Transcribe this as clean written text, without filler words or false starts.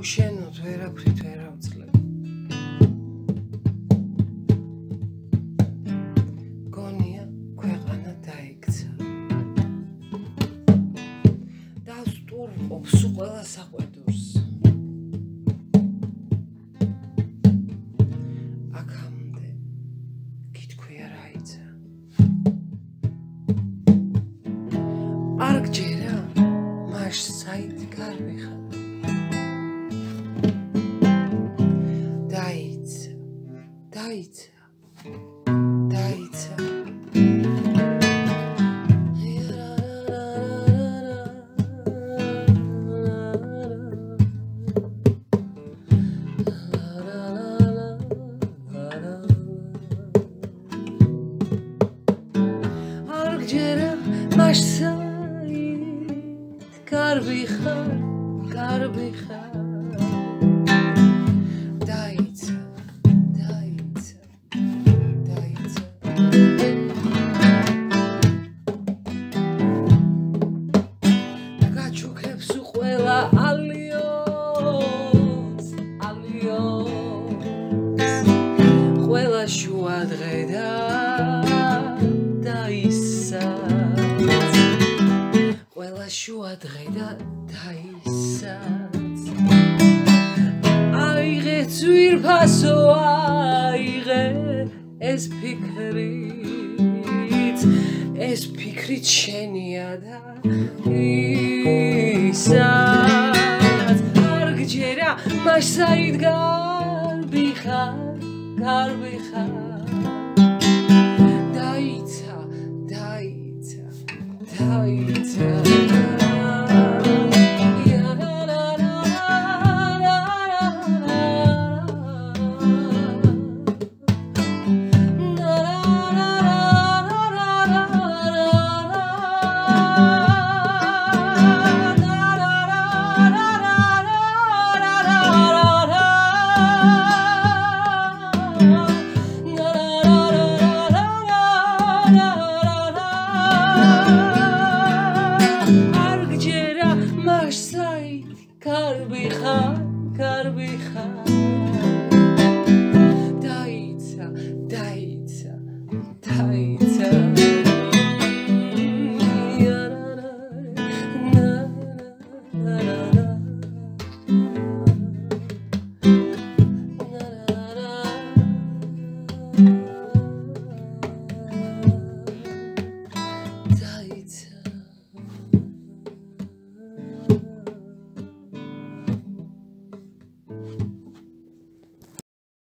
უშენოთ ვერაფრით ვერ ავძლებ. გონია ქვეყანა დაიქცა. დავსტურყოფს ყველა საყვედურს. აქამდე კითხვია რა იცი. არ გჯერა მაშ საით გარვიხარ. Said, God be hard, God be hard.